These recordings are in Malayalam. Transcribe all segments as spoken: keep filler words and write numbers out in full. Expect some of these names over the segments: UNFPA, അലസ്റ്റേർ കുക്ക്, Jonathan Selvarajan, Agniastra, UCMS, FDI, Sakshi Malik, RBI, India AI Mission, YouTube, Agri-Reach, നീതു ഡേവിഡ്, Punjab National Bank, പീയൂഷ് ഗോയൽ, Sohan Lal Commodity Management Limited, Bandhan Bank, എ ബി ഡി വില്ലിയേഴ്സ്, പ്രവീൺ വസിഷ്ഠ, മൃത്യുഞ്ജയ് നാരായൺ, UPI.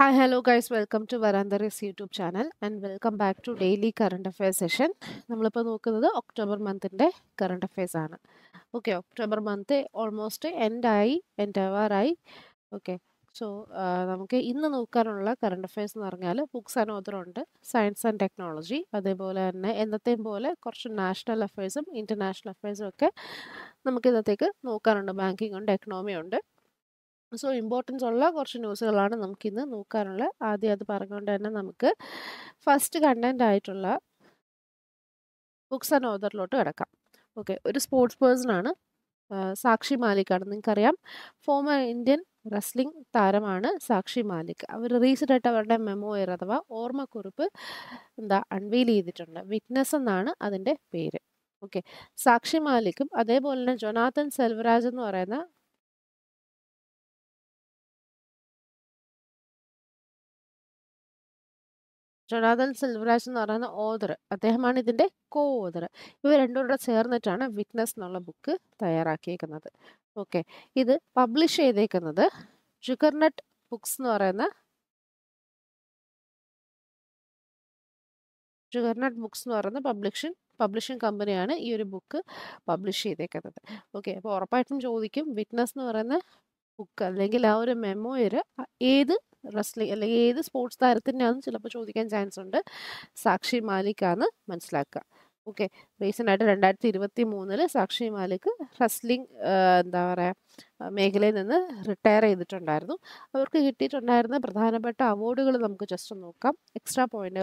Hi, hello guys, welcome to Varandari's YouTube channel and welcome back to daily current affairs session. We are looking at October month current affairs. Okay, October month almost end I, end I. Okay, so we are looking at current affairs. Books and author, science and technology. That is why national affairs, international affairs. Okay, we are looking at current banking and economy. So importance alla korchu news galana namukku innu nokkanulla aadi adu parangonde thanne namukku first content aayittulla books and author lotu kadakam. Okay, oru sports person aanu Sakshi Malik aanu ninkariyam, former Indian wrestling താരമാണ് സാക്ഷി മാലിക്. അവർ റീസെൻ്റ് ആയിട്ട് അവരുടെ മെമ്മോയർ അഥവാ ഓർമ്മക്കുറിപ്പ് എന്താ അൺവീൽ ചെയ്തിട്ടുണ്ട്. വിറ്റ്നസ് എന്നാണ് അതിൻ്റെ പേര്. ഓക്കെ, സാക്ഷി മാലിക്കും അതേപോലെ തന്നെ ജൊനാഥൻ സെൽവരാജ് എന്ന് പറയുന്ന Jonathan Selvarajan or an author, Adehman is the co author. We were endowed a certain witness nola book, Thayaraki another. Okay, either publish a they another, Juggernaut books norana Juggernaut books norana publishing publishing company and a year book publish a they another. Okay, for a pattern Jolikim, witness norana book, legal a memo era either. Wrestling, like this sports, that is chance under Sakshi Malik. Okay, recent at Sakshi Malik wrestling, the Megalin and the retire the Tondardo. Our kit Tondarna, Prathana Bata, award just on extra point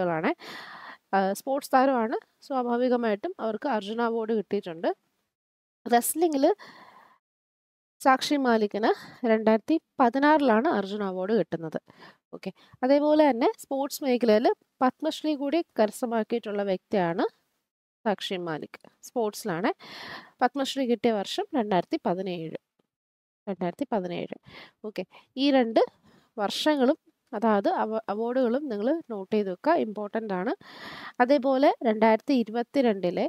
sports star so our Arjuna award under wrestling. Sakshi Malik na Rendati Padanar Lana Arjuna award get another. Okay. Adebola and sports make lele Patmashri Gudik Karsamarket Ola Vectiana Sakshi Malik. Sports Lana Patmashri Gite Varsham Rendati Padanade. Rendati Padanade. Okay. E render Varshangalum Ada awardulum Ningla note duka important dana Adebola Rendati Idvati Rendele.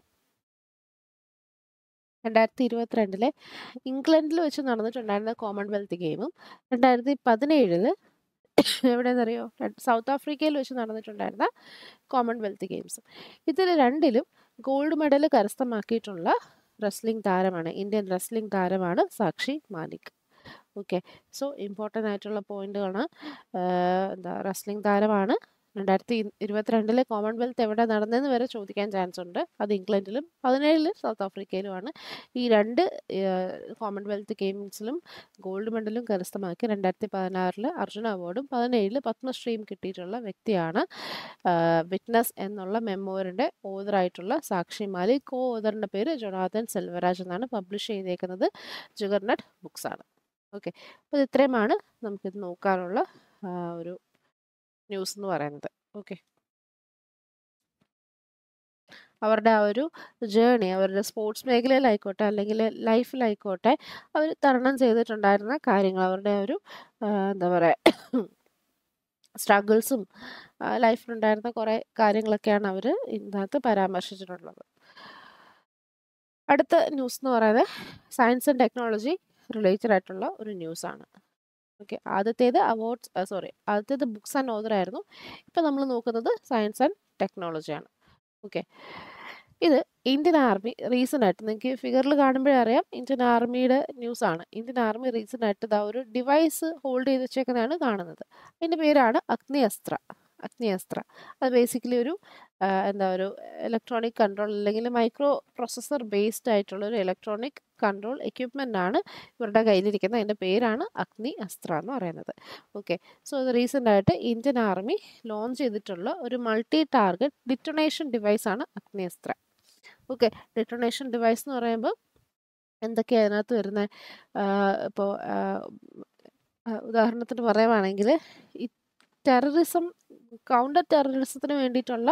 And at the twenty twenty-two, England which is the Commonwealth game, and at the twenty seventeen, South Africa which is the Commonwealth games. This is gold medal wrestling താരമാണ് Indian wrestling താരമാണ് Sakshi Malik. Okay, so important ആയിട്ടുള്ള പോയിന്റുകളാണ് wrestling താരമാണ് And at the Irvathandle Commonwealth, Tevada Naran, where a Chodikan chance under the England, Adanel, South Africa, he run Commonwealth games, gold medal, Karasthamaki, and at the Panarla, Arjuna Award, Padanel, Patma Stream Kititula, Victiana, Witness and Nola Memoir and Othraitula, Sakshi Malik, O other than a pair, Jonathan Selvarajan, publishing the Juggernaut books. Okay, but the Tremana, Namkit Nokarola. News no aranda. Okay. Our davaru journey, our sports megle like otale, life like otai, our Tarnan say that on Diana carrying our davaru, the struggles, life on Diana carrying like an hour in the paramersage. At the news no other science and technology related at all or news on. Okay, that's the awards, uh, sorry, that's the books and author. Now, we will look at the science and technology. Okay, this Indian Army recent at the figure of Indian Army news. Indian Army recent at the device hold is check and another. In the way, Agniastra. Agniastra. Basically, uh, electronic control, microprocessor based title, electronic control equipment ആണ് ഇവരുടെ കയ്യിലിരിക്കുന്ന അതിന്റെ പേരാണ് അഗ്നി അസ്ത്ര എന്ന് പറയുന്നത്. ഓക്കേ, സോ ഇത് റീസെന്റ് ആയിട്ട് ഇന്ത്യൻ ആർമി ലോഞ്ച് ചെയ്തിട്ടുള്ള ഒരു മൾട്ടി ടാർഗറ്റ് ഡിറ്റൊണേഷൻ ഡിവൈസ് ആണ് അഗ്നി അസ്ത്ര. ഓക്കേ, ഡിറ്റൊണേഷൻ ഡിവൈസ് എന്ന് പറയുമ്പോൾ എന്തൊക്കെ അതിനകത്ത് വരുന്ന ഇപ്പോ ഉദാഹരണത്തിന് പറയുവാണെങ്കിൽ ടെററിസം കൗണ്ടർ ടെററിസത്തിന് വേണ്ടിയിട്ടുള്ള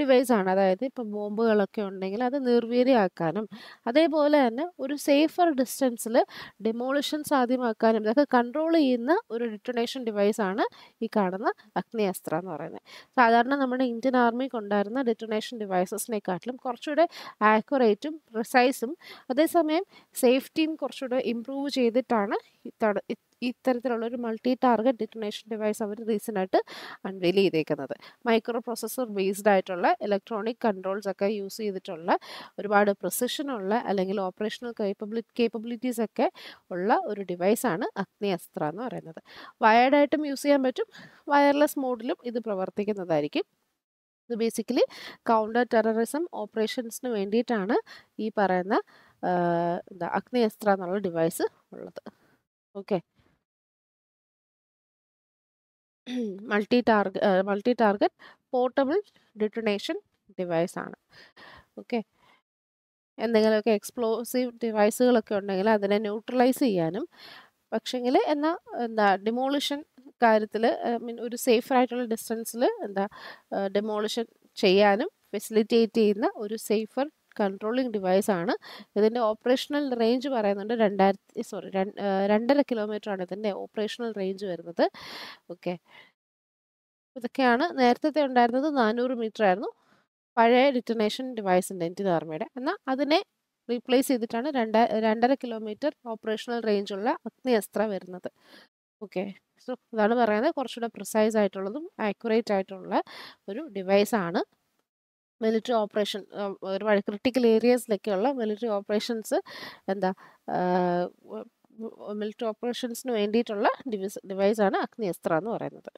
ഡിവൈസ് ആണ്. അതായത് ഇപ്പോൾ ബോംബുകളൊക്കെ ഉണ്ടെങ്കിൽ അത് നിർവീര്യമാക്കാനും അതേപോലെ തന്നെ ഒരു സേഫർ ഡിസ്റ്റൻസിൽ ഡെമോളിഷൻ സാധ്യമാക്കാനും ഇതൊക്കെ കൺട്രോൾ ചെയ്യുന്ന ഒരു ഡിറ്റൊണേഷൻ ഡിവൈസ് ആണ് ഈ കാണുന്ന അഗ്നിയസ്ത്ര എന്ന് പറയുന്നത്. സാധാരണ നമ്മുടെ ഇന്ത്യൻ ആർമിക്ക് ഉണ്ടായിരുന്ന ഡിറ്റൊണേഷൻ ഡിവൈസസിനെക്കാട്ടിലും കുറച്ചുകൂടെ ആക്യുറേറ്റും പ്രിസൈസും അതേസമയം സേഫ്റ്റിയും കുറച്ചുകൂടെ ഇംപ്രൂവ് ചെയ്തിട്ടാണ് ഇത്തവണ ഇത്തരത്തിലുള്ള മൾട്ടി ടാർഗറ്റ് ഡിറ്റണേഷൻ ഡിവൈസ് അവർ റീസെന്റ് ആയിട്ട് അൺവീൽ ചെയ്തേക്കുന്നത്. മൈക്രോ പ്രോസസർ ബേസ്ഡ് ആയിട്ടുള്ള ഇലക്ട്രോണിക് കൺട്രോൾസ് ഒക്കെ യൂസ് ചെയ്തിട്ടുള്ള ഒരുപാട് പ്രിസിഷനുള്ള അല്ലെങ്കിൽ ഓപ്പറേഷണൽ കേപ്പബിലിറ്റീസ് ഒക്കെ ഉള്ള ഒരു ഡിവൈസാണ് അഗ്നി അസ്ത്ര എന്ന് പറയുന്നത്. വയർഡ് ആയിട്ടും യൂസ് ചെയ്യാൻ പറ്റും, വയർലെസ് മോഡിലും ഇത് പ്രവർത്തിക്കുന്നതായിരിക്കും. ഇത് ബേസിക്കലി കൗണ്ടർ ടെററിസം ഓപ്പറേഷൻസിന് വേണ്ടിയിട്ടാണ് ഈ പറയുന്ന എന്താ അഗ്നി അസ്ത്ര എന്നുള്ള ഡിവൈസ് ഉള്ളത്. Okay, multi ടാർഗ multi target portable detonation ഡിവൈസാണ്. ഓക്കെ, എന്തെങ്കിലുമൊക്കെ എക്സ്പ്ലോസീവ് ഡിവൈസുകളൊക്കെ ഉണ്ടെങ്കിൽ അതിനെ ന്യൂട്രലൈസ് ചെയ്യാനും, പക്ഷെങ്കിൽ എന്നാൽ എന്താ ഡിമോളിഷൻ കാര്യത്തിൽ മീൻ ഒരു സേഫറായിട്ടുള്ള ഡിസ്റ്റൻസിൽ എന്താ ഡിമോളിഷൻ ചെയ്യാനും ഫെസിലിറ്റേറ്റ് ചെയ്യുന്ന ഒരു സേഫർ കൺട്രോളിങ് ഡിവൈസാണ്. ഇതിൻ്റെ ഓപ്പറേഷണൽ റേഞ്ച് പറയുന്നുണ്ട് രണ്ടായിരത്തി സോറി രണ്ടര കിലോമീറ്ററാണ് ഇതിൻ്റെ ഓപ്പറേഷണൽ റേഞ്ച് വരുന്നത്. ഓക്കെ, ഇതൊക്കെയാണ്. നേരത്തെ ഉണ്ടായിരുന്നത് നാനൂറ് മീറ്റർ ആയിരുന്നു പഴയ ഡിറ്റണേഷൻ ഡിവൈസിൻ്റെ ഇന്ത്യൻ ആർമിയുടെ. എന്നാൽ അതിനെ റീപ്ലേസ് ചെയ്തിട്ടാണ് രണ്ട രണ്ടര കിലോമീറ്റർ ഓപ്പറേഷണൽ റേഞ്ചുള്ള അഗ്നി അസ്ത്ര വരുന്നത്. ഓക്കെ, സോ ഇതാണ് പറയുന്നത്. കുറച്ചുകൂടെ പ്രിസൈസ് ആയിട്ടുള്ളതും ആക്യുറേറ്റ് ആയിട്ടുള്ള ഒരു ഡിവൈസാണ്. മിലിറ്ററി ഓപ്പറേഷൻ ഒരുപാട് ക്രിട്ടിക്കൽ ഏരിയാസിലൊക്കെയുള്ള മിലിറ്ററി ഓപ്പറേഷൻസ് എന്താ മിലിറ്ററി ഓപ്പറേഷൻസിന് വേണ്ടിയിട്ടുള്ള ഡിവൈസ് ഡിവൈസാണ് അഗ്നി അസ്ത്ര എന്ന് പറയുന്നത്.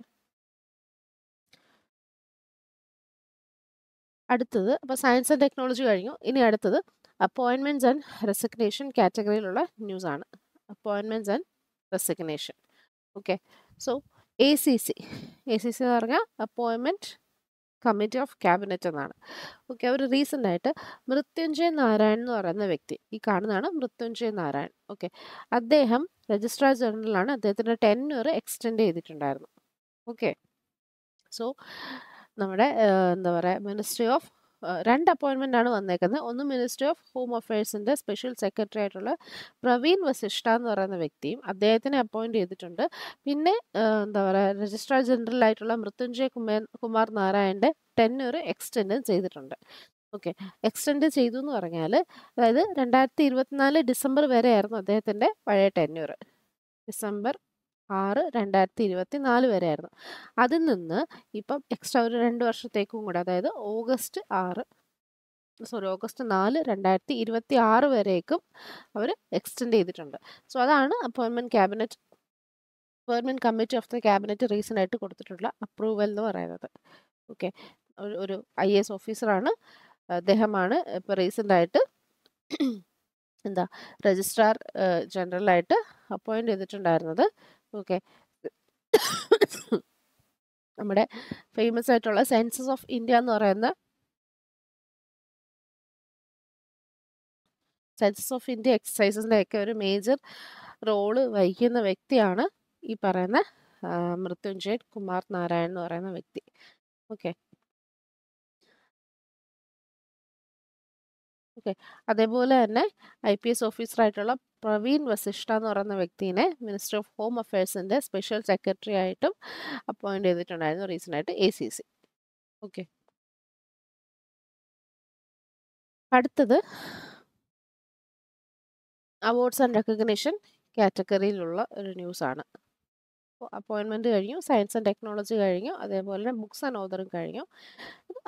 അടുത്തത് അപ്പോൾ സയൻസ് ആൻഡ് ടെക്നോളജി കഴിഞ്ഞു. ഇനി അടുത്തത് അപ്പോയിൻമെൻറ്റ്സ് ആൻഡ് റെസിഗ്നേഷൻ കാറ്റഗറിയിലുള്ള ന്യൂസാണ്. Appointments and resignation. Okay, so A C C A C C എന്ന് പറഞ്ഞാൽ അപ്പോയിൻമെൻറ്റ് കമ്മിറ്റി ഓഫ് ക്യാബിനറ്റ് എന്നാണ്. ഓക്കെ, അവർ റീസെൻ്റ് ആയിട്ട് മൃത്യുഞ്ജയ് നാരായൺ എന്ന് പറയുന്ന വ്യക്തി, ഈ കാണുന്നതാണ് മൃത്യുഞ്ജയ് നാരായൺ. ഓക്കെ, അദ്ദേഹം രജിസ്ട്രാർ ജനറലാണ്. അദ്ദേഹത്തിൻ്റെ ടെന്വർ എക്സ്റ്റെൻഡ് ചെയ്തിട്ടുണ്ടായിരുന്നു. ഓക്കെ, സോ നമ്മുടെ എന്താ പറയുക മിനിസ്ട്രി ഓഫ് രണ്ട് അപ്പോയിൻമെൻ്റ് ആണ് വന്നേക്കുന്നത്. ഒന്ന് മിനിസ്ട്രി ഓഫ് ഹോം അഫയേഴ്സിൻ്റെ സ്പെഷ്യൽ സെക്രട്ടറി ആയിട്ടുള്ള പ്രവീൺ വസിഷ്ഠ എന്ന് പറയുന്ന വ്യക്തിയും അദ്ദേഹത്തിനെ അപ്പോയിൻറ്റ് ചെയ്തിട്ടുണ്ട്. പിന്നെ എന്താ പറയുക രജിസ്ട്രാർ ജനറലായിട്ടുള്ള മൃത്യുഞ്ജയ് കുമാർ കുമാർ നാരായണൻ്റെ ടെന്വർ എക്സ്റ്റെൻഡ് ചെയ്തിട്ടുണ്ട്. ഓക്കെ, എക്സ്റ്റെൻഡ് ചെയ്തു എന്ന് പറഞ്ഞാൽ അതായത് രണ്ടായിരത്തി ഇരുപത്തിനാല് ഡിസംബർ വരെ ആയിരുന്നു അദ്ദേഹത്തിൻ്റെ പഴയ ടെന്വർ. ഡിസംബർ ആറ് രണ്ടായിരത്തി ഇരുപത്തി നാല് വരെ ആയിരുന്നു. അതിൽ നിന്ന് ഇപ്പം എക്സ്ട്രാ ഒരു രണ്ട് വർഷത്തേക്കും കൂടെ അതായത് ഓഗസ്റ്റ് ആറ് സോറി ഓഗസ്റ്റ് നാല് രണ്ടായിരത്തി ഇരുപത്തി ആറ് വരേക്കും അവർ എക്സ്റ്റെൻഡ് ചെയ്തിട്ടുണ്ട്. സോ അതാണ് appointment cabinet appointment committee of the cabinet recent ആയിട്ട് കൊടുത്തിട്ടുള്ള അപ്രൂവൽ എന്ന് പറയുന്നത്. ഓക്കെ, ഒരു ഐ എ എസ് ഓഫീസറാണ് അദ്ദേഹമാണ് ഇപ്പോൾ റീസെൻ്റായിട്ട് എന്താ രജിസ്ട്രാർ ജനറലായിട്ട് അപ്പോയിൻറ്റ് ചെയ്തിട്ടുണ്ടായിരുന്നത്. ഓക്കെ, നമ്മുടെ ഫേമസ് ആയിട്ടുള്ള സെൻസസ് ഓഫ് ഇന്ത്യ എന്ന് പറയുന്ന സെൻസസ് ഓഫ് ഇന്ത്യ എക്സസൈസസിൻ്റെ ഒക്കെ ഒരു മേജർ റോള് വഹിക്കുന്ന വ്യക്തിയാണ് ഈ പറയുന്ന മൃത്യുഞ്ജയ് കുമാർ നാരായൺ എന്ന് പറയുന്ന വ്യക്തി. ഓക്കെ ഓക്കെ അതേപോലെ തന്നെ ഐ പി എസ് ഓഫീസറായിട്ടുള്ള പ്രവീൺ വസിഷ്ഠ എന്ന് പറയുന്ന വ്യക്തിനെ മിനിസ്റ്റർ ഓഫ് ഹോം അഫയേഴ്സിൻ്റെ സ്പെഷ്യൽ സെക്രട്ടറി ആയിട്ടും അപ്പോയിൻറ്റ് ചെയ്തിട്ടുണ്ടായിരുന്നു റീസെൻ്റായിട്ട് എ സി സി. ഓക്കെ, അടുത്തത് അവാർഡ്സ് ആൻഡ് റെക്കഗ്നേഷൻ കാറ്റഗറിയിലുള്ള ഒരു ന്യൂസാണ്. അപ്പോയിൻമെൻറ്റ് കഴിഞ്ഞു, സയൻസ് ആൻഡ് ടെക്നോളജി കഴിഞ്ഞു, അതേപോലെ തന്നെ ബുക്സ് ആൻഡ് ഓതറും കഴിഞ്ഞു.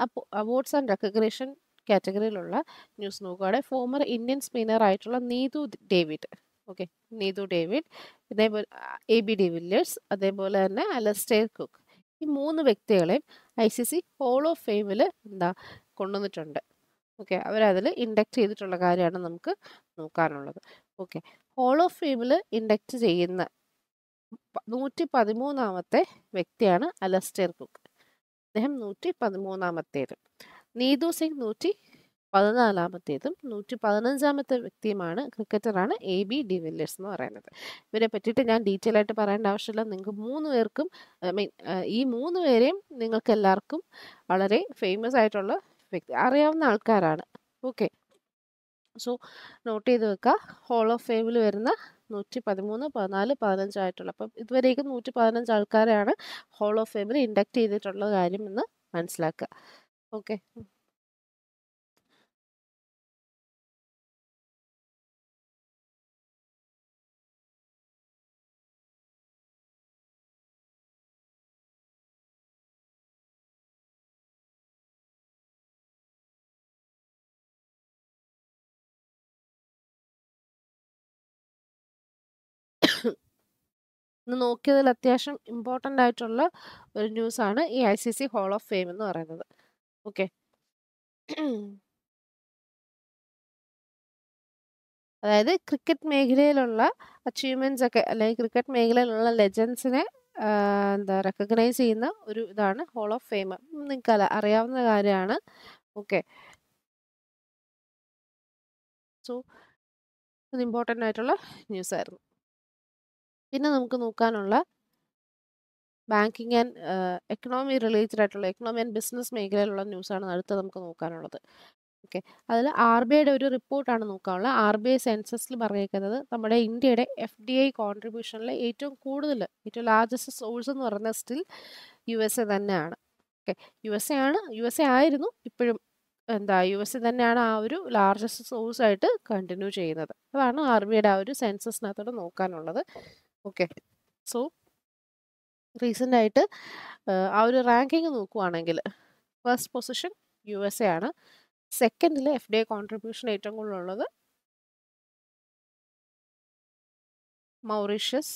അപ്പോൾ അവാർഡ്സ് ആൻഡ് റെക്കഗ്നേഷൻ കാറ്റഗറിയിലുള്ള ന്യൂസ് നോക്കുകയാണെ ഫോമർ ഇന്ത്യൻ സ്പിന്നർ ആയിട്ടുള്ള നീതു ഡേവിഡ്. Okay, നീതു ഡേവിഡ്, ഇതേപോലെ എ ബി ഡി വില്ലിയേഴ്സ്, അതേപോലെ തന്നെ അലസ്റ്റേർ കുക്ക്, ഈ മൂന്ന് വ്യക്തികളെയും I C C hall of ഫെയിമിൽ എന്താ കൊണ്ടുവന്നിട്ടുണ്ട്. ഓക്കെ, അവരതിൽ ഇൻഡക്റ്റ് ചെയ്തിട്ടുള്ള കാര്യമാണ് നമുക്ക് നോക്കാനുള്ളത്. ഓക്കെ, ഹോൾ ഓഫ് ഫെയിമിൽ ഇൻഡക്റ്റ് ചെയ്യുന്ന നൂറ്റി പതിമൂന്നാമത്തെ വ്യക്തിയാണ് അലസ്റ്റേർ കുക്ക്. അദ്ദേഹം നൂറ്റി പതിമൂന്നാമത്തേത്, നീതു സിംഗ് നൂറ്റി പതിനാലാമത്തേതും നൂറ്റി പതിനഞ്ചാമത്തെ വ്യക്തിയുമാണ് ക്രിക്കറ്ററാണ് എ ബി ഡി വില്ലിയേഴ്സ് എന്ന് പറയുന്നത്. ഇവരെ പറ്റിയിട്ട് ഞാൻ ഡീറ്റെയിൽ ആയിട്ട് പറയേണ്ട ആവശ്യമില്ല. നിങ്ങൾക്ക് മൂന്ന് പേർക്കും ഐ മീൻ ഈ മൂന്ന് പേരെയും നിങ്ങൾക്ക് എല്ലാവർക്കും വളരെ ഫേമസ് ആയിട്ടുള്ള വ്യക്തി അറിയാവുന്ന ആൾക്കാരാണ്. ഓക്കെ, സോ നോട്ട് ചെയ്ത് വെക്കുക. ഹോൾ ഓഫ് ഫെയിമിൽ വരുന്ന നൂറ്റി പതിമൂന്ന് പതിനാല് പതിനഞ്ചായിട്ടുള്ള അപ്പം ഇതുവരേക്കും നൂറ്റി പതിനഞ്ച് ആൾക്കാരെയാണ് ഹോൾ ഓഫ് ഫെയിമിൽ ഇൻഡക്റ്റ് ചെയ്തിട്ടുള്ള കാര്യം എന്ന് മനസ്സിലാക്കുക. ഓക്കെ, നോക്കിയതിൽ അത്യാവശ്യം ഇമ്പോർട്ടൻ്റ് ആയിട്ടുള്ള ഒരു ന്യൂസാണ് ഈ I C C hall of fame എന്ന് പറയുന്നത്. ഓക്കെ, അതായത് ക്രിക്കറ്റ് മേഖലയിലുള്ള അച്ചീവ്മെൻറ്റ്സ് ഒക്കെ അല്ലെങ്കിൽ ക്രിക്കറ്റ് മേഖലയിലുള്ള ലെജൻസിനെ എന്താ റെക്കഗ്നൈസ് ചെയ്യുന്ന ഒരു ഇതാണ് ഹോൾ ഓഫ് ഫെയിം. നിങ്ങൾക്ക് അറിയാവുന്ന കാര്യമാണ്. ഓക്കെ, സോ അത് ഇമ്പോർട്ടൻ്റ് ആയിട്ടുള്ള ന്യൂസ് ആയിരുന്നു. പിന്നെ നമുക്ക് നോക്കാനുള്ള ബാങ്കിങ് ആൻഡ് എക്കണോമി റിലേറ്റഡ് ആയിട്ടുള്ള എക്കണോമി ആൻഡ് ബിസിനസ് മേഖലയിലുള്ള ന്യൂസാണ് അടുത്ത് നമുക്ക് നോക്കാനുള്ളത്. ഓക്കെ, അതിൽ ആർ ബി ഐയുടെ ഒരു റിപ്പോർട്ടാണ് നോക്കാനുള്ളത്. ആർ ബി ഐ സെൻസസിൽ പറഞ്ഞിരിക്കുന്നത് നമ്മുടെ ഇന്ത്യയുടെ എഫ് ഡി ഐ കോൺട്രിബ്യൂഷനിൽ ഏറ്റവും കൂടുതൽ ഏറ്റവും ലാർജസ്റ്റ് സോഴ്സ് എന്ന് പറയുന്നത് സ്റ്റിൽ യു എസ് എ തന്നെയാണ്. ഓക്കെ, യു എസ് എ ആണ് യു എസ് എ ആയിരുന്നു ഇപ്പോഴും എന്താ യു എസ് എ തന്നെയാണ് ആ ഒരു ലാർജസ്റ്റ് സോഴ്സ് ആയിട്ട് കണ്ടിന്യൂ ചെയ്യുന്നത്. അതാണ് ആർ ബി ഐയുടെ ആ ഒരു സെൻസസിനകത്തോടെ നോക്കാനുള്ളത്. ഓക്കെ, സോ റീസെൻ്റ് ആയിട്ട് ആ ഒരു റാങ്കിങ് നോക്കുവാണെങ്കിൽ first position U S A ആണ്. സെക്കൻഡിൽ എഫ് ഡി ഐ കോൺട്രിബ്യൂഷൻ ഏറ്റവും കൂടുതലുള്ളത് Mauritius,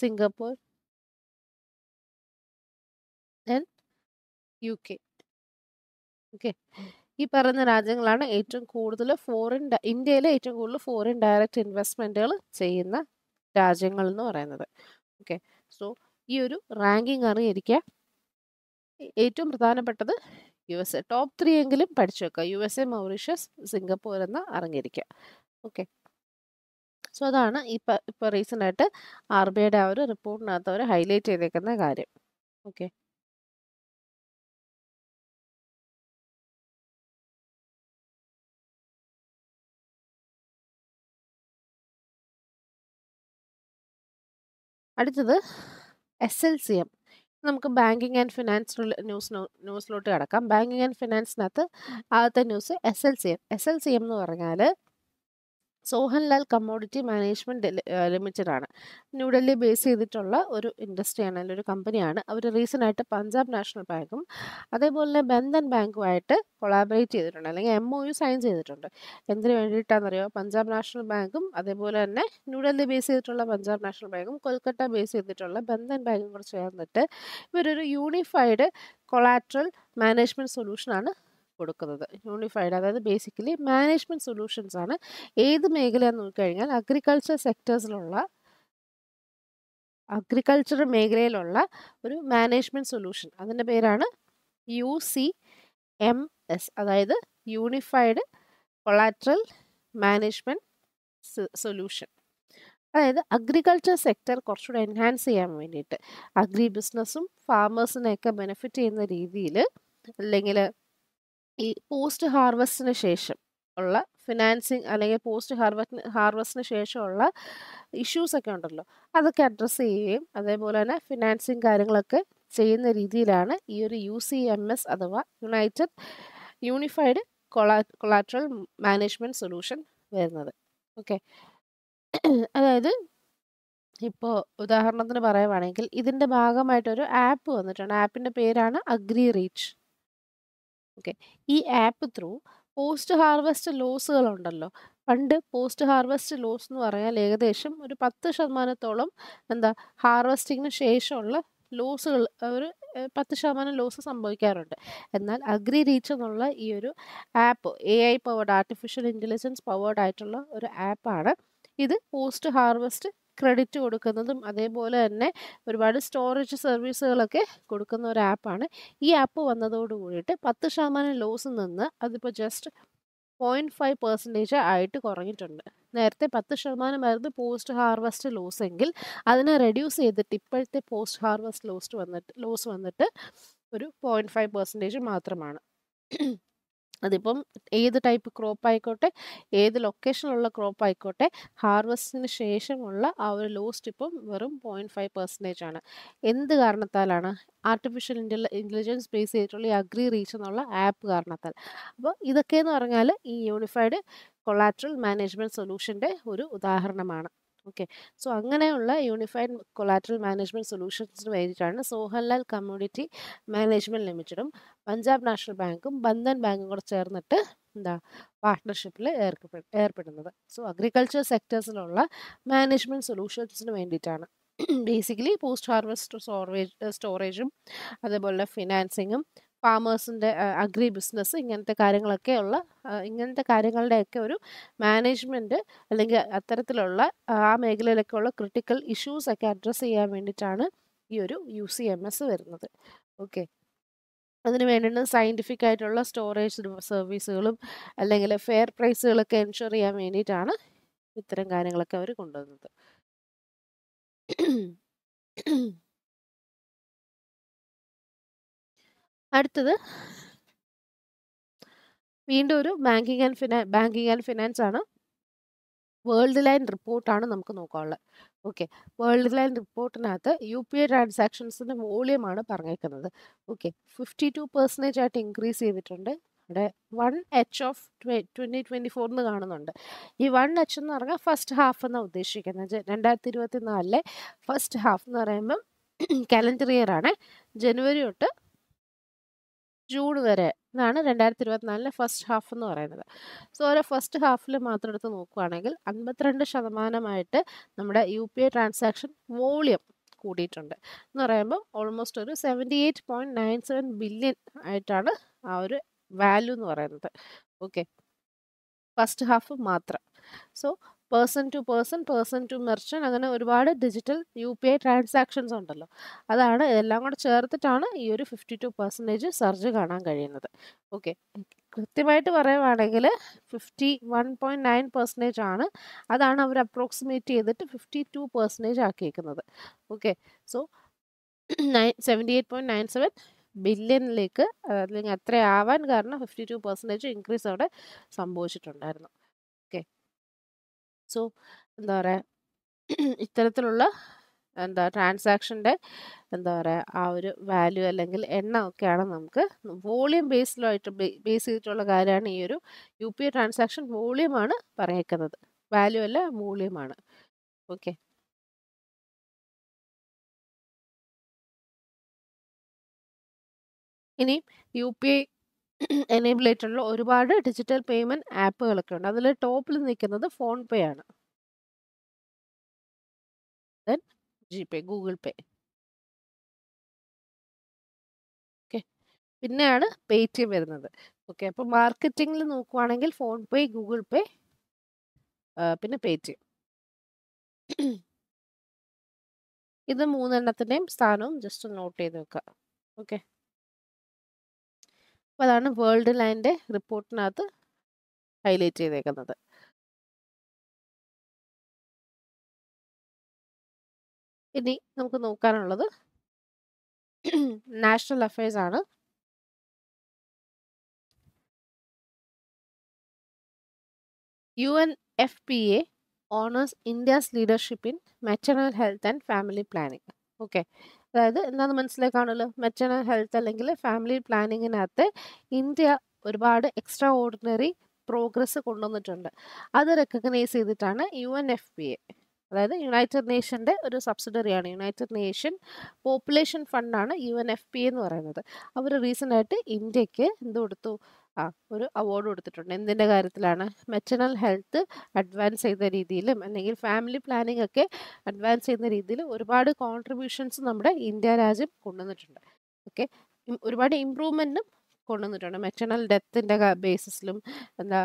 Singapore, then U K. Okay, ഈ പറയുന്ന രാജ്യങ്ങളാണ് ഏറ്റവും കൂടുതൽ ഫോറിൻ ഇന്ത്യയിലെ ഏറ്റവും കൂടുതൽ ഫോറിൻ ഡയറക്റ്റ് ഇൻവെസ്റ്റ്മെൻറ്റുകൾ ചെയ്യുന്ന രാജ്യങ്ങൾ എന്ന് പറയുന്നത്. ഓക്കെ, സോ ഈ ഒരു റാങ്കിങ് അറിയിരിക്കുക. ഏറ്റവും പ്രധാനപ്പെട്ടത് U S A. Top three എങ്കിലും പഠിച്ചു വെക്കുക, U S A, Mauritius, Singapore എന്ന് അറിഞ്ഞിരിക്കുക. ഓക്കെ, സോ അതാണ് ഇപ്പം ഇപ്പോൾ റീസെൻ്റ് ആയിട്ട് ആർ ബി ഐയുടെ ആ ഒരു റിപ്പോർട്ടിനകത്ത് അവർ ഹൈലൈറ്റ് ചെയ്തേക്കുന്ന കാര്യം. ഓക്കെ, അടുത്തത് എസ് എൽ സി എം. നമുക്ക് ബാങ്കിങ് ആൻഡ് ഫിനാൻസ് ന്യൂസ് ന്യൂസിലോട്ട് കിടക്കാം. ബാങ്കിങ് ആൻഡ് ഫിനാൻസിനകത്ത് ആദ്യത്തെ news S L C M. S L C M എന്ന് പറഞ്ഞാൽ Sohan Lal commodity management limited ആണ്. ന്യൂഡൽഹി ബേസ് ചെയ്തിട്ടുള്ള ഒരു ഇൻഡസ്ട്രിയാണ് അല്ലെങ്കിൽ ഒരു കമ്പനിയാണ്. അവർ റീസെൻ്റ് ആയിട്ട് പഞ്ചാബ് നാഷണൽ ബാങ്കും അതേപോലെ തന്നെ ബന്ധൻ ബാങ്കുമായിട്ട് കൊളാബറേറ്റ് ചെയ്തിട്ടുണ്ട് അല്ലെങ്കിൽ എം ഒ യു സൈൻ ചെയ്തിട്ടുണ്ട്. എന്തിനു വേണ്ടിയിട്ടാണെന്നറിയോ? പഞ്ചാബ് നാഷണൽ ബാങ്കും അതേപോലെ തന്നെ ന്യൂഡൽഹി ബേസ് ചെയ്തിട്ടുള്ള പഞ്ചാബ് നാഷണൽ ബാങ്കും കൊൽക്കട്ട ബേസ് ചെയ്തിട്ടുള്ള ബന്ധൻ ബാങ്കും കൂടെ ചേർന്നിട്ട് ഇവരൊരു യൂണിഫൈഡ് കൊളാട്രൽ മാനേജ്മെൻറ്റ് സൊല്യൂഷനാണ് കൊടുക്കുന്നത്. യൂണിഫൈഡ് അതായത് ബേസിക്കലി മാനേജ്മെൻറ്റ് സൊല്യൂഷൻസ് ആണ്. ഏത് മേഖലയെന്ന് നോക്കിക്കഴിഞ്ഞാൽ അഗ്രികൾച്ചർ സെക്ടേഴ്സിലുള്ള അഗ്രികൾച്ചർ മേഖലയിലുള്ള ഒരു മാനേജ്മെൻറ്റ് സൊല്യൂഷൻ, അതിൻ്റെ പേരാണ് യു സി എം എസ്, അതായത് യൂണിഫൈഡ് കൊളാട്രൽ മാനേജ്മെൻറ്റ് സൊല്യൂഷൻ. അതായത് അഗ്രികൾച്ചർ സെക്ടർ കുറച്ചുകൂടെ എൻഹാൻസ് ചെയ്യാൻ വേണ്ടിയിട്ട് അഗ്രി ബിസിനസ്സും ഫാമേഴ്സിനെയൊക്കെ ബെനിഫിറ്റ് ചെയ്യുന്ന രീതിയിൽ അല്ലെങ്കിൽ ഈ പോസ്റ്റ് ഹാർവസ്റ്റിന് ശേഷം ഉള്ള ഫിനാൻസിങ് അല്ലെങ്കിൽ പോസ്റ്റ് ഹാർവസ്റ്റ് ഹാർവസ്റ്റിന് ശേഷമുള്ള ഇഷ്യൂസൊക്കെ ഉണ്ടല്ലോ അതൊക്കെ അഡ്രസ്സ് ചെയ്യുകയും അതേപോലെ തന്നെ ഫിനാൻസിങ് കാര്യങ്ങളൊക്കെ ചെയ്യുന്ന രീതിയിലാണ് ഈ ഒരു യു സി എം എസ് അഥവാ യുണൈറ്റഡ് യൂണിഫൈഡ് കൊളാ കൊളാട്രൽ മാനേജ്മെൻറ്റ് സൊല്യൂഷൻ വരുന്നത്. ഓക്കെ, അതായത് ഇപ്പോൾ ഉദാഹരണത്തിന് പറയുവാണെങ്കിൽ ഇതിൻ്റെ ഭാഗമായിട്ടൊരു ആപ്പ് വന്നിട്ടുണ്ട്. ആപ്പിൻ്റെ പേരാണ് അഗ്രി-റീച്ച്. ഓക്കെ, ഈ ആപ്പ് ത്രൂ പോസ്റ്റ് ഹാർവസ്റ്റ് ലോസുകളുണ്ടല്ലോ, പണ്ട് പോസ്റ്റ് ഹാർവസ്റ്റ് ലോസ് എന്ന് പറഞ്ഞാൽ ഏകദേശം ഒരു പത്ത് ശതമാനത്തോളം എന്താ ഹാർവസ്റ്റിങ്ങിന് ശേഷമുള്ള ലോസുകൾ ഒരു പത്ത് ശതമാനം ലോസ് സംഭവിക്കാറുണ്ട്. എന്നാൽ അഗ്രി-റീച്ച് എന്നുള്ള ഈ ഒരു app A I powered artificial intelligence powered ആയിട്ടുള്ള ഒരു ആപ്പാണ്. ഇത് പോസ്റ്റ് ഹാർവസ്റ്റ് ക്രെഡിറ്റ് കൊടുക്കുന്നതും അതേപോലെ തന്നെ ഒരുപാട് സ്റ്റോറേജ് സർവീസുകളൊക്കെ കൊടുക്കുന്ന ഒരു ആപ്പാണ്. ഈ ആപ്പ് വന്നതോട് കൂടിയിട്ട് പത്ത് ശതമാനം ലോസ് നിന്ന് അതിപ്പോൾ ജസ്റ്റ് പോയിൻറ്റ് ഫൈവ് പെർസെൻറ്റേജ് ആയിട്ട് കുറഞ്ഞിട്ടുണ്ട്. നേരത്തെ പത്ത് ശതമാനമായിരുന്നു പോസ്റ്റ് ഹാർവസ്റ്റ് ലോസ് എങ്കിൽ അതിനെ റെഡ്യൂസ് ചെയ്തിട്ട് ഇപ്പോഴത്തെ പോസ്റ്റ് ഹാർവസ്റ്റ് ലോസ് വന്നിട്ട് ലോസ് വന്നിട്ട് ഒരു പോയിൻറ്റ് ഫൈവ് പെർസെൻറ്റേജ് മാത്രമാണ്. അതിപ്പം ഏത് ടൈപ്പ് ക്രോപ്പ് ആയിക്കോട്ടെ, ഏത് ലൊക്കേഷനിലുള്ള ക്രോപ്പ് ആയിക്കോട്ടെ, ഹാർവസ്റ്റിന് ശേഷമുള്ള ആ ഒരു ലോസ്റ്റ് ഇപ്പം വെറും പോയിൻറ്റ് ഫൈവ് പെർസെൻറ്റേജ് ആണ്. എന്ത് കാരണത്താലാണ്? ആർട്ടിഫിഷ്യൽ ഇൻ്റലി ഇൻ്റലിജൻസ് ബേസ് ചെയ്തിട്ടുള്ള ഈ അഗ്രി-റീച്ച് എന്നുള്ള ആപ്പ് കാരണത്താൽ. അപ്പോൾ ഇതൊക്കെയെന്ന് പറഞ്ഞാൽ ഈ യൂണിഫൈഡ് കൊളാട്രൽ മാനേജ്മെൻറ്റ് സൊല്യൂഷൻ്റെ ഒരു ഉദാഹരണമാണ്. Okay. So, Angana Unified Collateral Management Solutions Sohan Lal Commodity Management Limited, Punjab National Bank, Bandhan Bank partnership so agriculture sectors management solutions basically post harvest storage, storage financing, farmers and agri business ingante karyangalukke ulla ingante karyangalude ikke oru management allengi atharathilulla aa meghalilekku ulla critical issues okke address cheyan vendittana ee oru U C M S varunathu okay adinu vendana scientific aayittulla storage servicegalum allengile fair price galokke ensure cheyan vendittana itharam karyangalukke avaru konduvanathu அடுத்தது വീണ്ടും ഒരു banking and finance banking and finance ആണ് വേൾഡ് ലൈൻ റിപ്പോർട്ട് ആണ് നമുക്ക് നോക്കാനുള്ളത് ഓക്കേ വേൾഡ് ലൈൻ റിപ്പോർട്ടിനകത്ത് യുപിഐ ട്രാൻസാക്ഷൻസിന്റെ വോളിയം ആണ് പറഞ്ഞിരിക്കുന്നത് ഓക്കേ fifty-two percent ആയിട്ട് ഇൻക്രീസ് ചെയ്തിട്ടുണ്ട് ഇവിടെ one H of twenty twenty-four എന്ന് കാണുന്നുണ്ട് ഈ one H എന്ന് പറഞ്ഞാൽ ഫസ്റ്റ് ഹാഫ് എന്നാണ് ഉദ്ദേശിക്കുന്നത് twenty twenty-four ലെ ഫസ്റ്റ് ഹാഫ് എന്ന് പറയുമ്പോൾ കാലണ്ടർ ഇയർ ആണ് ജനുവരി തൊട്ട് June vare nanu twenty twenty-four le first half nu parayunnathu so ore first half le mathram eduthu nokkuvaanengil fifty-two percent aayittu nammada U P I transaction volume koodittunde nu parayumbo almost oru seventy-eight point nine seven billion ayittana aa oru value nu parayunnathu okay first half mathram so person to person person to merchant agane oru digital U P I transactions undallo adana ellam kodu cherthittana ee oru fifty-two percent surge kaanan kazhiyunnathu okay krithimayittu parayanengil fifty-one point nine percent aanu adana avaru approximate cheyidittu fifty-two percent aakkiyekkunnathu okay so seventy-eight point nine seven billion like adile athre aavan karanam fifty-two percent increase avade sambhavichittundarunnu okay so എന്താ പറയുക ഇത്തരത്തിലുള്ള എന്താ ട്രാൻസാക്ഷൻ്റെ എന്താ പറയുക ആ ഒരു വാല്യൂ അല്ലെങ്കിൽ എണ്ണ ഒക്കെയാണ് നമുക്ക് വോളിയം ബേസിലായിട്ട് ബേസ് ചെയ്തിട്ടുള്ള കാര്യമാണ് ഈ ഒരു യു പി ഐ ട്രാൻസാക്ഷൻ വോളിയമാണ് പറയുന്നത് വാല്യൂ അല്ല വോളിയമാണ് ഓക്കെ ഇനി യു പി ഐ enable ആയിട്ടുള്ള ഒരുപാട് ഡിജിറ്റൽ പേയ്മെന്റ് ആപ്പുകളൊക്കെ ഉണ്ട് അതിൽ ടോപ്പിൽ നിൽക്കുന്നത് ഫോൺ പേ ആണ് then GPay Google Pay okay പിന്നെയാണ് പേടിഎം വരുന്നത് ഓക്കേ അപ്പോൾ മാർക്കറ്റിംഗിൽ നോക്കുവാണെങ്കിൽ ഫോൺ പേ ഗൂഗിൾ പേ പിന്നെ പേടിഎം ഇത് മൂന്നെണ്ണത്തിന്റെയും സ്ഥാനവും ജസ്റ്റ് നോട്ട് ചെയ്ത് വെക്കുക ഓക്കേ അതാണ് വേൾഡ് ലൈൻ്റെ റിപ്പോർട്ടിനകത്ത് ഹൈലൈറ്റ് ചെയ്തേക്കുന്നത് ഇനി നമുക്ക് നോക്കാനുള്ളത് നാഷണൽ അഫയേഴ്സ് ആണ് U N F P A honours India's leadership in maternal health and family planning okay അതായത് എന്താണെന്ന് മനസ്സിലാക്കാണല്ലോ മെറ്റേണൽ ഹെൽത്ത് അല്ലെങ്കിൽ ഫാമിലി പ്ലാനിങ്ങിനകത്ത് ഇന്ത്യ ഒരുപാട് എക്സ്ട്രാ ഓർഡിനറി പ്രോഗ്രസ് കൊണ്ടുവന്നിട്ടുണ്ട് അത് റെക്കഗ്നൈസ് ചെയ്തിട്ടാണ് U N F P A അതായത് യുണൈറ്റഡ് നേഷൻ്റെ ഒരു സബ്സിഡറിയാണ് യുണൈറ്റഡ് നേഷൻ പോപ്പുലേഷൻ ഫണ്ടാണ് U N F P A പറയുന്നത് അവർ റീസെൻ്റ് ആയിട്ട് ഇന്ത്യക്ക് എന്ത് കൊടുത്തു ആ ഒരു അവാർഡ് കൊടുത്തിട്ടുണ്ട് എന്തിൻ്റെ കാര്യത്തിലാണ് മെറ്റേണൽ ഹെൽത്ത് അഡ്വാൻസ് ചെയ്ത രീതിയിലും അല്ലെങ്കിൽ ഫാമിലി പ്ലാനിങ് ഒക്കെ അഡ്വാൻസ് ചെയ്യുന്ന രീതിയിൽ ഒരുപാട് കോൺട്രിബ്യൂഷൻസ് നമ്മുടെ ഇന്ത്യ രാജ്യം കൊണ്ടുവന്നിട്ടുണ്ട് ഓക്കെ ഒരുപാട് ഇമ്പ്രൂവ്മെൻറ്റും കൊണ്ടുവന്നിട്ടുണ്ട് മെറ്റേണൽ ഡെത്തിൻ്റെ ബേസിസിലും എന്താ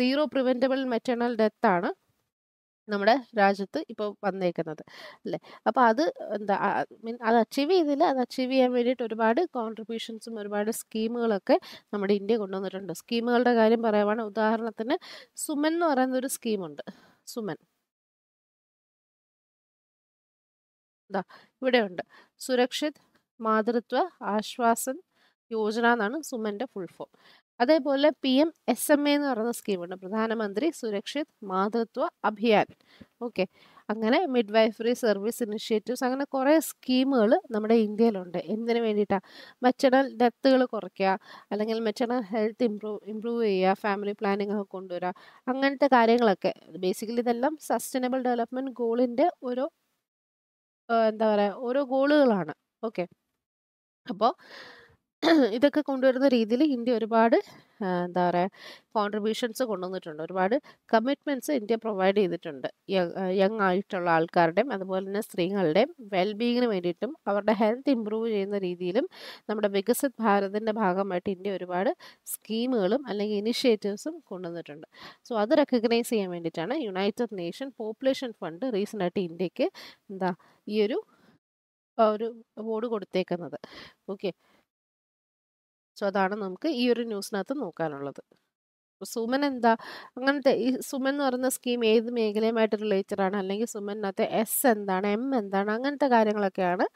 സീറോ പ്രിവെൻറ്റബിൾ മെറ്റേണൽ ഡെത്താണ് നമ്മുടെ രാജ്യത്ത് ഇപ്പോൾ വന്നേക്കുന്നത് അല്ലേ അപ്പോൾ അത് എന്താ മീൻ അത് അച്ചീവ് ചെയ്തില്ല അത് അച്ചീവ് ചെയ്യാൻ വേണ്ടിയിട്ട് ഒരുപാട് കോൺട്രിബ്യൂഷൻസും ഒരുപാട് സ്കീമുകളൊക്കെ നമ്മുടെ ഇന്ത്യ കൊണ്ടുവന്നിട്ടുണ്ട് സ്കീമുകളുടെ കാര്യം പറയുവാണ് ഉദാഹരണത്തിന് സുമൻ എന്ന് പറയുന്ന ഒരു സ്കീമുണ്ട് സുമൻ എന്താ ഇവിടെയുണ്ട് സുരക്ഷിത് മാതൃത്വ ആശ്വാസൻ യോജന എന്നാണ് സുമൻ്റെ ഫുൾ ഫോം അതേപോലെ P M S M A എന്ന് പറയുന്ന സ്കീമുണ്ട് പ്രധാനമന്ത്രി സുരക്ഷിത് മാതൃത്വ അഭിയാൻ ഓക്കെ അങ്ങനെ മിഡ് വൈഫറി സർവീസ് ഇനിഷ്യേറ്റീവ്സ് അങ്ങനെ കുറേ സ്കീമുകൾ നമ്മുടെ ഇന്ത്യയിലുണ്ട്. എന്തിനു വേണ്ടിയിട്ടാണ്? മെറ്റേണൽ ഡെത്തുകൾ കുറയ്ക്കുക, അല്ലെങ്കിൽ മെറ്റേണൽ ഹെൽത്ത് ഇംപ്രൂവ് ഇംപ്രൂവ് ചെയ്യുക, ഫാമിലി പ്ലാനിങ് ഒക്കെ കൊണ്ടുവരിക, അങ്ങനത്തെ കാര്യങ്ങളൊക്കെ. ബേസിക്കലി ഇതെല്ലാം സസ്റ്റൈനബിൾ ഡെവലപ്മെൻറ്റ് ഗോളിൻ്റെ ഓരോ എന്താ പറയുക ഓരോ ഗോളുകളാണ്. ഓക്കെ, അപ്പോൾ ഇതൊക്കെ കൊണ്ടുവരുന്ന രീതിയിൽ ഇന്ത്യ ഒരുപാട് എന്താ പറയുക കോൺട്രിബ്യൂഷൻസ് കൊണ്ടുവന്നിട്ടുണ്ട്, ഒരുപാട് കമ്മിറ്റ്മെൻറ്റ്സ് ഇന്ത്യ പ്രൊവൈഡ് ചെയ്തിട്ടുണ്ട് യങ് ആയിട്ടുള്ള ആൾക്കാരുടെയും അതുപോലെ തന്നെ സ്ത്രീകളുടെയും വെൽബീയിങ്ങിന് വേണ്ടിയിട്ടും അവരുടെ ഹെൽത്ത് ഇമ്പ്രൂവ് ചെയ്യുന്ന രീതിയിലും നമ്മുടെ വികസിത് ഭാരതിൻ്റെ ഭാഗമായിട്ട് ഇന്ത്യ ഒരുപാട് സ്കീമുകളും അല്ലെങ്കിൽ ഇനിഷ്യേറ്റീവ്സും കൊണ്ടുവന്നിട്ടുണ്ട്. സോ അത് റെക്കഗ്നൈസ് ചെയ്യാൻ വേണ്ടിയിട്ടാണ് യുണൈറ്റഡ് നേഷൻ പോപ്പുലേഷൻ ഫണ്ട് റീസെൻ്റായിട്ട് ഇന്ത്യക്ക് എന്താ ഈ ഒരു ഒരു അവാർഡ് കൊടുത്തേക്കുന്നത്. ഓക്കെ, സോ അതാണ് നമുക്ക് ഈ ഒരു ന്യൂസിനകത്ത് നോക്കാനുള്ളത്. സുമൻ എന്താ അങ്ങനത്തെ ഈ സുമൻ എന്ന് പറയുന്ന സ്കീം ഏത് മേഖലയുമായിട്ട് റിലേറ്റഡ് ആണ്, അല്ലെങ്കിൽ സുമനകത്ത് എസ് എന്താണ്, എം എന്താണ്, അങ്ങനത്തെ കാര്യങ്ങളൊക്കെയാണ്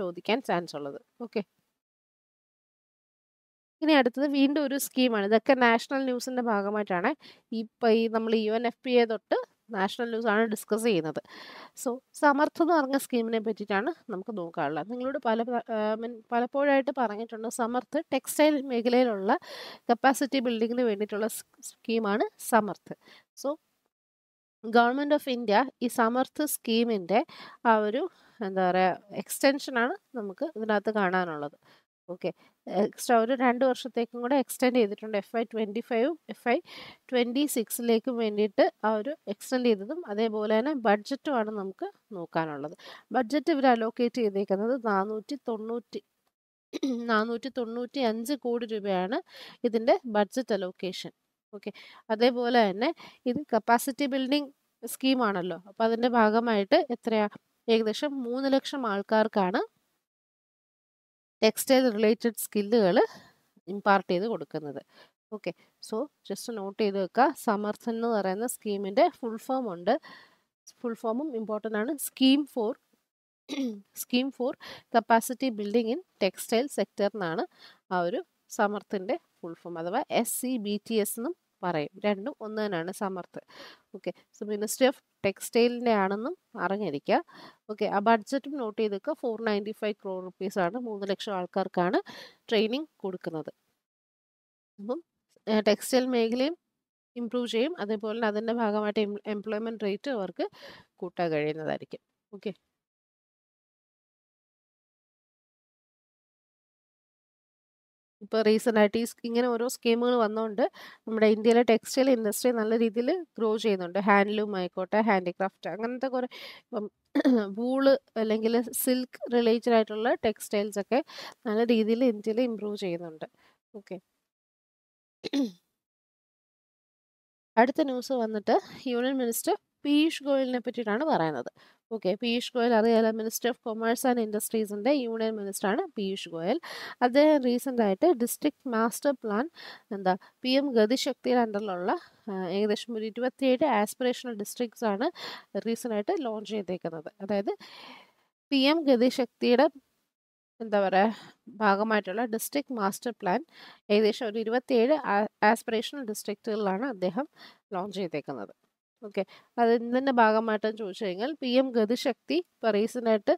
ചോദിക്കാൻ ചാൻസ് ഉള്ളത്. ഓക്കെ, ഇനി അടുത്തത് വീണ്ടും ഒരു സ്കീമാണ്. ഇതൊക്കെ നാഷണൽ ന്യൂസിൻ്റെ ഭാഗമായിട്ടാണ്. ഇപ്പം ഈ നമ്മൾ U N F P A തൊട്ട് നാഷണൽ ന്യൂസാണ് ഡിസ്കസ് ചെയ്യുന്നത്. സോ സമർത്ഥ എന്ന് പറഞ്ഞ സ്കീമിനെ പറ്റിയിട്ടാണ് നമുക്ക് നോക്കാനുള്ളത്. നിങ്ങളോട് പല പലപ്പോഴായിട്ട് പറഞ്ഞിട്ടുണ്ട്, സമർത്ഥ് ടെക്സ്റ്റൈൽ മേഖലയിലുള്ള കപ്പാസിറ്റി ബിൽഡിങ്ങിന് വേണ്ടിയിട്ടുള്ള സ്കീമാണ് Samarth. So government of India ഈ സമർത്ഥ് സ്കീമിൻ്റെ ആ ഒരു എന്താ പറയുക എക്സ്റ്റെൻഷനാണ് നമുക്ക് ഇതിനകത്ത് കാണാനുള്ളത്. ഓക്കെ, എക്സ്ട്രാ ഒരു രണ്ട് വർഷത്തേക്കും കൂടെ എക്സ്റ്റെൻഡ് ചെയ്തിട്ടുണ്ട്. എഫ് ഐ ട്വൻറ്റി ഫൈവും എഫ് ഐ ട്വൻറ്റി സിക്സിലേക്കും വേണ്ടിയിട്ട് ആ ഒരു എക്സ്റ്റെൻഡ് ചെയ്തതും അതേപോലെ തന്നെ ബഡ്ജറ്റുമാണ് നമുക്ക് നോക്കാനുള്ളത്. ബഡ്ജറ്റ് ഇവർ അലോക്കേറ്റ് ചെയ്തേക്കുന്നത് നാനൂറ്റി തൊണ്ണൂറ്റി നാനൂറ്റി തൊണ്ണൂറ്റി അഞ്ച് കോടി രൂപയാണ് ഇതിൻ്റെ ബഡ്ജറ്റ് അലോക്കേഷൻ. ഓക്കെ, അതേപോലെ തന്നെ ഇത് കപ്പാസിറ്റി ബിൽഡിംഗ് സ്കീമാണല്ലോ, അപ്പോൾ അതിൻ്റെ ഭാഗമായിട്ട് എത്രയാണ് ഏകദേശം മൂന്ന് ലക്ഷം ആൾക്കാർക്കാണ് ടെക്സ്റ്റൈൽ റിലേറ്റഡ് സ്കില്ലുകൾ ഇമ്പാർട്ട് ചെയ്ത് കൊടുക്കുന്നത്. ഓക്കെ, സോ ജസ്റ്റ് നോട്ട് ചെയ്ത് വെക്കുക. സമർത്ഥൻ എന്ന് പറയുന്ന സ്കീമിൻ്റെ ഫുൾ ഫോം ഉണ്ട്, ഫുൾ ഫോമും ഇമ്പോർട്ടൻ്റ് ആണ്. Scheme for scheme for capacity building in textile sector എന്നാണ് ആ ഒരു സമർത്ഥിൻ്റെ ഫുൾ ഫോം, അഥവാ S C B T S എന്നും പറയും. രണ്ടും ഒന്ന് തന്നെയാണ് Samarth. Okay, so ministry of ടെക്സ്റ്റൈലിൻ്റെ ആണെന്നും അറിഞ്ഞിരിക്കുക. ഓക്കെ, ആ ബഡ്ജറ്റും നോട്ട് ചെയ്തൊക്കെ ഫോർ നയൻറ്റി ഫൈവ് ക്രോർ റുപ്പീസാണ്. മൂന്ന് ലക്ഷം ആൾക്കാർക്കാണ് ട്രെയിനിങ് കൊടുക്കുന്നത്. അപ്പം ടെക്സ്റ്റൈൽ മേഖലയും ഇമ്പ്രൂവ് ചെയ്യും, അതേപോലെ തന്നെ അതിൻ്റെ ഭാഗമായിട്ട് എംപ്ലോയ്മെൻറ്റ് റേറ്റ് അവർക്ക് കൂട്ടാൻ കഴിയുന്നതായിരിക്കും. ഓക്കെ, ഇപ്പോൾ റീസെൻ്റ് ആയിട്ട് ഈ ഇങ്ങനെ ഓരോ സ്കീമുകൾ വന്നുകൊണ്ട് നമ്മുടെ ഇന്ത്യയിലെ ടെക്സ്റ്റൈൽ ഇൻഡസ്ട്രി നല്ല രീതിയിൽ ഗ്രോ ചെയ്യുന്നുണ്ട്. ഹാൻഡ്ലൂം ആയിക്കോട്ടെ, ഹാൻഡിക്രാഫ്റ്റ്, അങ്ങനത്തെ കുറേ ഇപ്പം വൂള് അല്ലെങ്കിൽ സിൽക്ക് റിലേറ്റഡ് ആയിട്ടുള്ള ടെക്സ്റ്റൈൽസ് ഒക്കെ നല്ല രീതിയിൽ ഇന്ത്യയിൽ ഇമ്പ്രൂവ് ചെയ്യുന്നുണ്ട്. ഓക്കെ, അടുത്ത ന്യൂസ് വന്നിട്ട് യൂണിയൻ മിനിസ്റ്റർ പീയൂഷ് ഗോയലിനെ പറ്റിയിട്ടാണ് പറയുന്നത്. ഓക്കെ, പീയൂഷ് ഗോയൽ അറിയാലോ, മിനിസ്റ്റർ ഓഫ് കൊമേഴ്സ് ആൻഡ് ഇൻഡസ്ട്രീസിൻ്റെ യൂണിയൻ മിനിസ്റ്ററാണ് പീയൂഷ് ഗോയൽ. അദ്ദേഹം റീസെൻ്റായിട്ട് ഡിസ്ട്രിക്ട് മാസ്റ്റർ പ്ലാൻ എന്താ പി എം ഗതി ശക്തിയുടെ അണ്ടറിലുള്ള ഏകദേശം ഒരു ഇരുപത്തിയേഴ് ആസ്പിറേഷണൽ ഡിസ്ട്രിക്ട്സ് ആണ് റീസെൻ്റായിട്ട് ലോഞ്ച് ചെയ്തേക്കുന്നത്. അതായത് പി എം ഗതി ശക്തിയുടെ എന്താ പറയുക ഭാഗമായിട്ടുള്ള ഡിസ്ട്രിക്ട് മാസ്റ്റർ പ്ലാൻ ഏകദേശം ഒരു ഇരുപത്തിയേഴ് ആസ്പിറേഷണൽ ഡിസ്ട്രിക്റ്റുകളിലാണ് അദ്ദേഹം ലോഞ്ച് ചെയ്തേക്കുന്നത്. ഓക്കെ, അത് ഇതിൻ്റെ ഭാഗമായിട്ടെന്ന് ചോദിച്ചു കഴിഞ്ഞാൽ പി എം ഗതിശക്തി ഇപ്പോൾ റീസെൻ്റായിട്ട്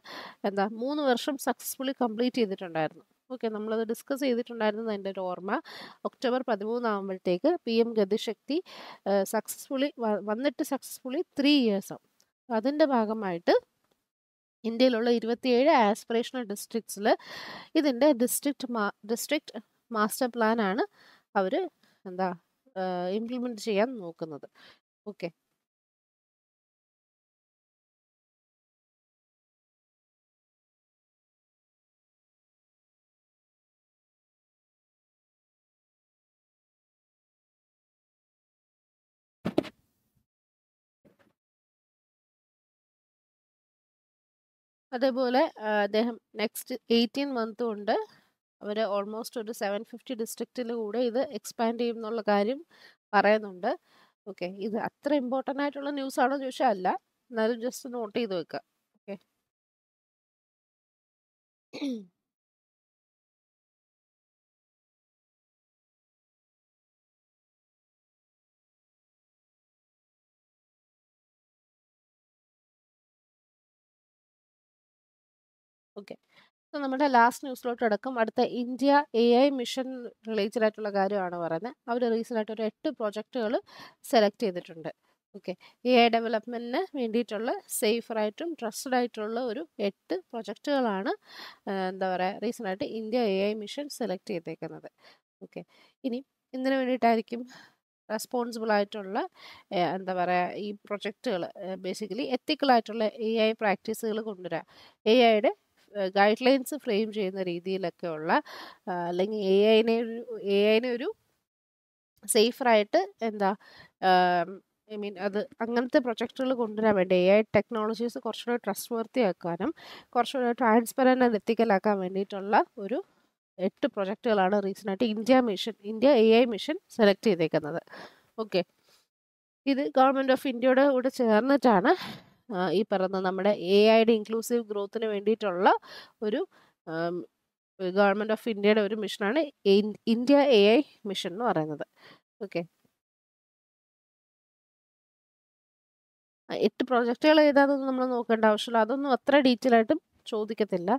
എന്താ മൂന്ന് വർഷം സക്സസ്ഫുള്ളി കംപ്ലീറ്റ് ചെയ്തിട്ടുണ്ടായിരുന്നു. ഓക്കെ, നമ്മളത് ഡിസ്കസ് ചെയ്തിട്ടുണ്ടായിരുന്നത് എൻ്റെ ഒരു ഓർമ്മ. ഒക്ടോബർ പതിമൂന്നാകുമ്പോഴത്തേക്ക് പി എം ഗതിശക്തി സക്സസ്ഫുള്ളി വന്നിട്ട് സക്സസ്ഫുള്ളി ത്രീ ഇയേഴ്സാണ്. അതിൻ്റെ ഭാഗമായിട്ട് ഇന്ത്യയിലുള്ള ഇരുപത്തിയേഴ് ആസ്പിറേഷണൽ ഡിസ്ട്രിക്ട്സിൽ ഇതിൻ്റെ ഡിസ്ട്രിക്ട് മാ ഡിസ്ട്രിക്ട് മാസ്റ്റർ പ്ലാനാണ് അവർ എന്താ ഇംപ്ലിമെൻറ്റ് ചെയ്യാൻ നോക്കുന്നത്. ഓക്കെ, അതേപോലെ അദ്ദേഹം നെക്സ്റ്റ് എയ്റ്റീൻ മന്ത് കൊണ്ട് അവർ ഓൾമോസ്റ്റ് ഒരു സെവൻ ഫിഫ്റ്റി ഡിസ്ട്രിക്റ്റിൽ കൂടെ ഇത് എക്സ്പാൻഡ് ചെയ്യും എന്നുള്ള കാര്യം പറയുന്നുണ്ട്. ഓക്കെ, ഇത് അത്ര ഇമ്പോർട്ടൻ്റ് ആയിട്ടുള്ള ന്യൂസ് ആണോ ചോദിച്ചാൽ അല്ല, എന്നാലും ജസ്റ്റ് നോട്ട് ചെയ്ത് വെക്കുക. Okay, Okay. So, our last news slot is the India A I Mission related to the government. Our recent project selected. Okay. A I development is safe right and trusted right project and recent India A I Mission selected. Okay. Ini indra responsible ആയിട്ടുള്ള എന്താ പറയുക ഈ പ്രൊജക്റ്റുകൾ ബേസിക്കലി എത്തിക്കൽ ആയിട്ടുള്ള എഐ പ്രാക്ടീസുകൾ കൊണ്ടുവരാ എഐയുടെ ഗൈഡ്ലൈൻസ് ഫ്രെയിം ചെയ്യുന്ന രീതിയിലൊക്കെ ഉള്ള അല്ലെങ്കിൽ എഐനെ എഐനെ ഒരു സേഫർ ആയിട്ട് എന്താ I mean, that's the project A I technologies are trustworthy and transparent and ethical. eight project recent India Mission, India A I Mission selected. Okay. This is Government of India oda cherna chana ee parana nammada A I inclusive growth nu vendittulla oru Government of India oru mission aanu India A I Mission nu parayunnathu. Okay. eight project gala edanu nammal nokkanda avashyamilla adonnu athra detail aayittum chodikkathilla.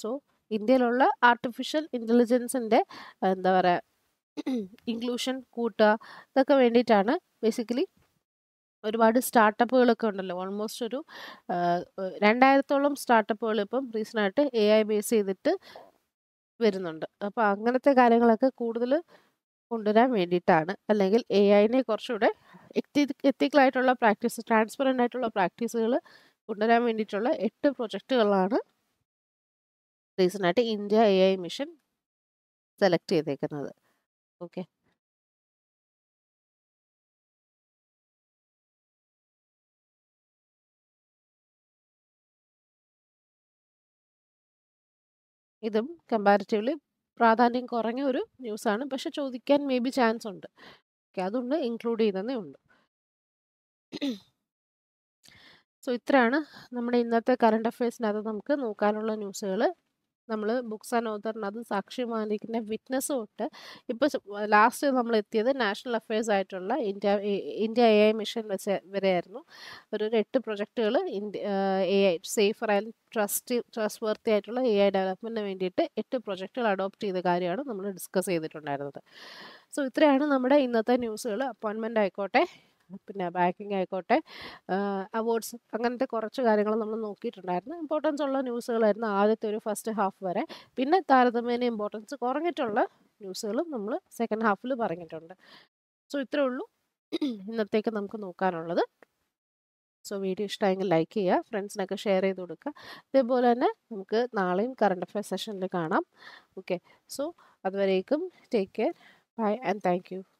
So India lola artificial intelligence and the inclusion quota the basically ഒരുപാട് സ്റ്റാർട്ടപ്പുകളൊക്കെ ഉണ്ടല്ലോ ഓൾമോസ്റ്റ് ഒരു രണ്ടായിരത്തോളം സ്റ്റാർട്ടപ്പുകൾ ഇപ്പം റീസൺ ആയിട്ട് എഐ ബേസ് ചെയ്തിട്ട് വരുന്നുണ്ട് അപ്പോൾ അങ്ങനത്തെ കാര്യങ്ങളൊക്കെ കൂടുതൽ കൊണ്ടുവരാൻ വേണ്ടിയിട്ടാണ് അല്ലെങ്കിൽ എഐനെ കുറച്ചുകൂടെ എത്തിക്കൽ ആയിട്ടുള്ള പ്രാക്ടീസ് ട്രാൻസ്പെറന്റ് ആയിട്ടുള്ള പ്രാക്ടീസുകൾ കൊണ്ടുവരാൻ വേണ്ടിയിട്ടുള്ള എട്ട് പ്രൊജക്റ്റുകളാണ് reason at India A I Mission select another. Okay. Idum comparatively Pradhanin Koranga news and Pasha Chodikan may be chance on the Kaduna included in the So itrana number in the current affairs Nathamka, no Karola news. Books and author another Sakshi Malik witness order. Last year, the National Affairs Itola, India India A I Mission was very no, but a project in A I safer and trusty trustworthy atola A I development and it projectile adopt the Gariana, number discuss either to another. So with three number in the news appointment I got a Backing I got uh, awards. Again, the correct importance of news the first half were Pinna Taradamani importance of Corangatola, news second half of the So it through in the take a So video like here, friends like a share a duduka. They bolana, Nalim current affairs session. Okay, so Advaricum, take care. Bye and thank you.